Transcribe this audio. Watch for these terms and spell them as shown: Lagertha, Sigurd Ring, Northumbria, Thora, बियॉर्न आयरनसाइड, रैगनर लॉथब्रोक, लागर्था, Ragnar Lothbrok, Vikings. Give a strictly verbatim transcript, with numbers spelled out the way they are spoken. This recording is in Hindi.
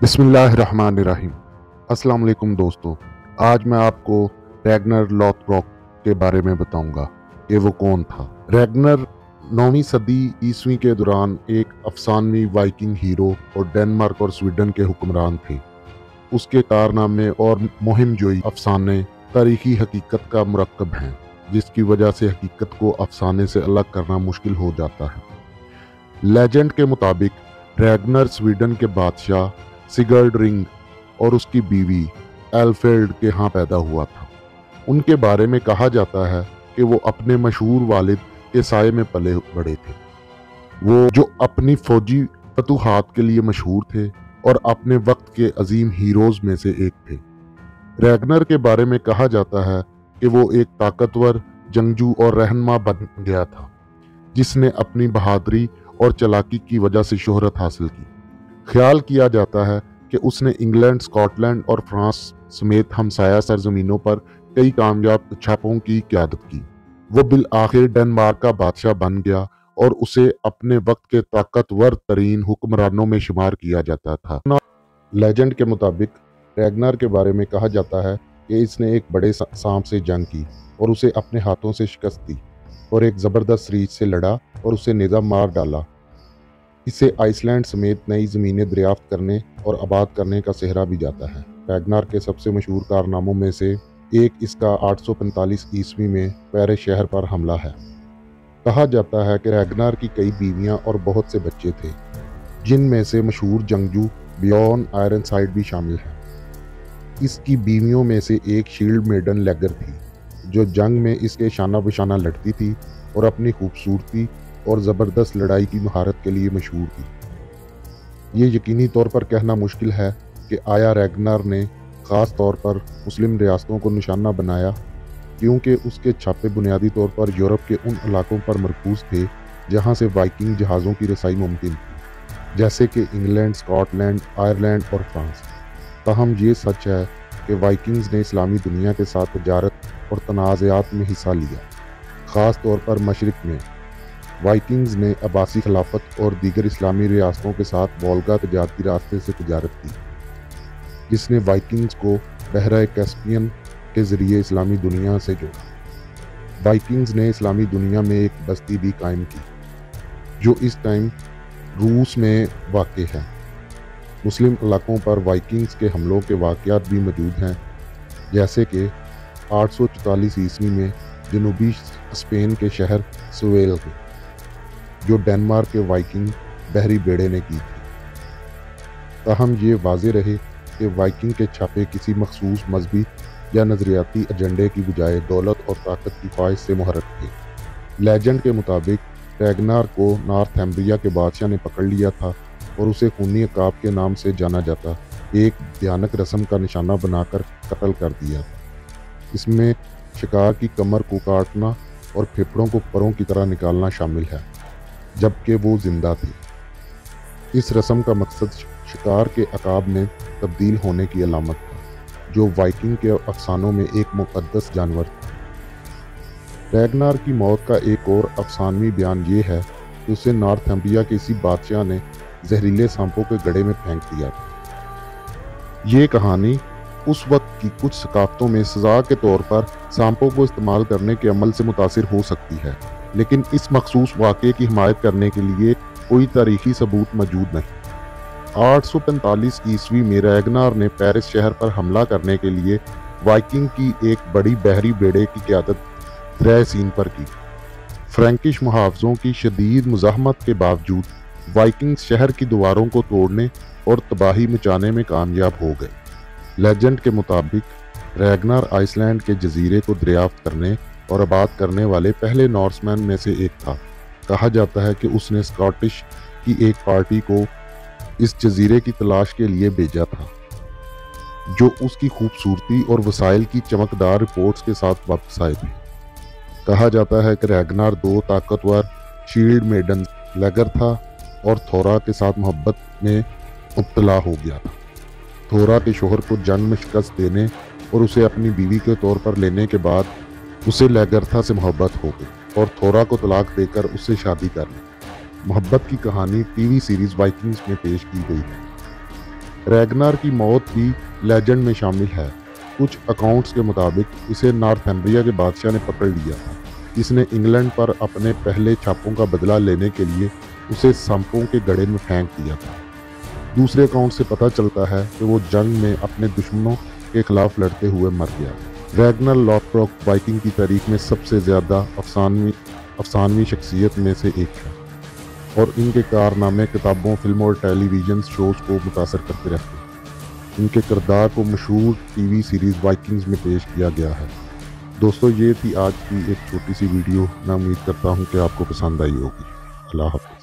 बिस्मिल्लाहिर्रहमानिर्रहीम। अस्सलाम वालेकुम दोस्तों, आज मैं आपको रैगनर लॉथब्रोक के बारे में बताऊंगा कि वो कौन था। रैगनर नौवीं सदी ईस्वी के दौरान एक अफसानवी वाइकिंग हीरो और डेनमार्क और स्वीडन के हुक्मरान थे। उसके कारनामे और मुहिमजोई अफसाने तारीखी हकीकत का मुरक्कब हैं, जिसकी वजह से हकीकत को अफसाने से अलग करना मुश्किल हो जाता है। लेजेंड के मुताबिक रैगनर स्वीडन के बादशाह सिगर्ड रिंग और उसकी बीवी एल्फेल्ड के यहाँ पैदा हुआ था। उनके बारे में कहा जाता है कि वो अपने मशहूर वालिद के साए में पले बड़े थे। वो जो अपनी फौजी फतूहात के लिए मशहूर थे और अपने वक्त के अजीम हीरोज़ में से एक थे। रैगनर के बारे में कहा जाता है कि वो एक ताकतवर जंगजू और रहनुमा बन गया था, जिसने अपनी बहादुरी और चालाकी की वजह से शोहरत हासिल की। ख्याल किया जाता है कि उसने इंग्लैंड, स्कॉटलैंड और फ्रांस समेत हमसाया सरजमीनों पर कई कामयाब छापों की क्यादत की। वो बिल आखिर डेनमार्क का बादशाह बन गया और उसे अपने वक्त के ताकतवर तरीन हुक्मरानों में शुमार किया जाता था। लेजेंड के मुताबिक रैगनर के बारे में कहा जाता है कि इसने एक बड़े सांप से जंग की और उसे अपने हाथों से शिकस्त दी और एक ज़बरदस्त रीछ से लड़ा और उसे नेज़ा मार डाला। इसे आइसलैंड समेत नई ज़मीनें दरियाफ्त करने और आबाद करने का सेहरा भी जाता है। रैगनर के सबसे मशहूर कारनामों में से एक इसका आठ सौ पैंतालीस ईस्वी में पेरिस शहर पर हमला है। कहा जाता है कि रैगनर की कई बीवियां और बहुत से बच्चे थे, जिनमें से मशहूर जंगजू बियॉर्न आयरनसाइड भी शामिल है। इसकी बीवियों में से एक शील्ड मेडन लेगर थी, जो जंग में इसके शाना बशाना लड़ती थी और अपनी खूबसूरती और ज़बरदस्त लड़ाई की महारत के लिए मशहूर थी। ये यकीनी तौर पर कहना मुश्किल है कि आया रैगनर ने ख़ास तौर पर मुस्लिम रियासतों को निशाना बनाया, क्योंकि उसके छापे बुनियादी तौर पर यूरोप के उन इलाकों पर मरकूज़ थे जहाँ से वाइकिंग जहाज़ों की रसाई मुमकिन थी, जैसे कि इंग्लैंड, स्कॉटलैंड, आयरलैंड और फ्रांस। ताहम ये सच है कि वाइकिंग्स ने इस्लामी दुनिया के साथ तजारत और तनाज़ात में हिस्सा लिया, ख़ास तौर पर मशरक़ में। वाइकिंग्स ने अब्बासी खिलाफत और दीगर इस्लामी रियासतों के साथ वोल्गा तजारती रास्ते से तजारत की, जिसने वाइकिंग्स को बहरा कैस्पियन के ज़रिए इस्लामी दुनिया से जोड़ा। वाइकिंग्स ने इस्लामी दुनिया में एक बस्ती भी कायम की, जो इस टाइम रूस में वाक़ है। मुस्लिम इलाकों पर वाइकिंग्स के हमलों के वाक़यात भी मौजूद हैं, जैसे कि आठ सौ चौतालीस ईस्वी में जनूबी स्पेन के शहर सोवेल के, जो डेनमार्क के वाइकिंग बहरी बेड़े ने की थी। ताहम ये वाज़े रहे कि वाइकिंग के छापे किसी मखसूस मजहबी या नज़रियाती एजेंडे की बजाय दौलत और ताकत की ख्वाहिश से मुहरक थे। लेजेंड के मुताबिक रैगनर को नॉर्थम्ब्रिया के बादशाह ने पकड़ लिया था और उसे खूनी अकाब के नाम से जाना जाता एक भयानक रस्म का निशाना बनाकर कत्ल कर दिया था। इसमें शिकार की कमर को काटना और फेफड़ों को परों की तरह निकालना शामिल है, जबकि वो जिंदा थी। इस रस्म का मकसद शिकार के अकाब में तब्दील होने की अलामत था, जो वाइकिंग के अफसानों में एक मुक़द्दस जानवर था। रैगनर की मौत का एक और अफसानवी बयान ये है कि उसे नॉर्थम्ब्रिया के इसी बादशाह ने जहरीले सांपों के गड्ढे में फेंक दिया था। ये कहानी उस वक्त की कुछ सकाफ़तों में सज़ा के तौर पर सांपों को इस्तेमाल करने के अमल से मुतासर हो सकती है, लेकिन इस मखसूस वाक़े की हिमायत करने के लिए कोई तारीखी सबूत मौजूद नहीं। आठ सौ पैंतालीस ईस्वी में रैगनर ने पेरिस शहर पर हमला करने के लिए वाइकिंग की एक बड़ी बहरी बेड़े की क़यादत थ्रेसीन पर की। फ्रैंकिश मुहावजों की शदीद मुज़ाहमत के बावजूद वाइकिंग्स शहर की दीवारों को तोड़ने और तबाही मचाने में कामयाब हो गए। लेजेंड के मुताबिक रैगनर आइसलैंड के जजीरे को दरियाफ्त करने और आबाद करने वाले पहले नॉर्समैन में से एक था। कहा जाता है कि उसने स्कॉटिश की एक पार्टी को इस जजीरे की तलाश के लिए भेजा था, जो उसकी खूबसूरती और वसाइल की चमकदार रिपोर्ट्स के साथ वापस आए थे। कहा जाता है कि रैगनर दो ताकतवर शील्ड मेडन लागर्था और थोरा के साथ मोहब्बत में मुब्तला हो गया था। थोरा के शोहर को जंग में शिकस्त देने और उसे अपनी बीवी के तौर पर लेने के बाद उसे लागर्था से मोहब्बत हो गई और थोरा को तलाक देकर उससे शादी कर ली। मोहब्बत की कहानी टीवी सीरीज़ वाइकिंग्स में पेश की गई है। रैगनार की मौत भी लेजेंड में शामिल है। कुछ अकाउंट्स के मुताबिक इसे नॉर्थम्ब्रिया के बादशाह ने पकड़ लिया था, जिसने इंग्लैंड पर अपने पहले छापों का बदला लेने के लिए उसे सांपों के गड्ढे में फेंक दिया था। दूसरे अकाउंट से पता चलता है कि वो जंग में अपने दुश्मनों के खिलाफ लड़ते हुए मर गया। रैगनार लॉथब्रोक वाइकिंग की तारीख में सबसे ज़्यादा अफसानवी अफसानवी शख्सियत में से एक है और इनके कारनामे किताबों, फिल्मों और टेलीविज़न शोज़ को मुतासर करते रहते हैं। इनके किरदार को मशहूर टीवी सीरीज़ वाइकिंग्स में पेश किया गया है। दोस्तों, ये थी आज की एक छोटी सी वीडियो। मैं उम्मीद करता हूँ कि आपको पसंद आई होगी। अल्लाह हाफ़िज़।